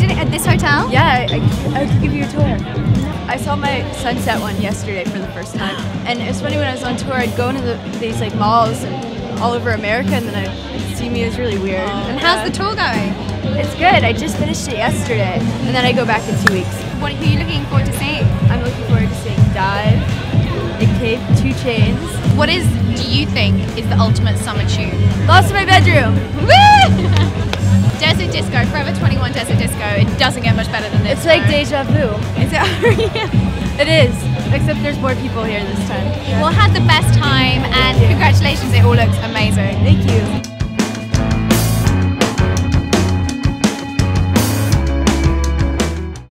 You did it at this hotel? Yeah, I could give you a tour. I saw my sunset one yesterday for the first time, and it's funny, when I was on tour I'd go into these like malls all over America, and then I'd see me. It was really weird. And how's the tour going? It's good. I just finished it yesterday, and then I go back in 2 weeks. What are you looking forward to seeing? I'm looking forward to seeing Dive, Nick Cave, 2 Chainz. What is, do you think, is the ultimate summer tune? Lost in My Bedroom! Woo! Desert Disco, Forever 21 Desert Disco. It doesn't get much better than this. It's like deja vu. Is it? Yeah. It is, except there's more people here this time. Yeah. Well, had the best time, and congratulations, it all looks amazing. Thank you.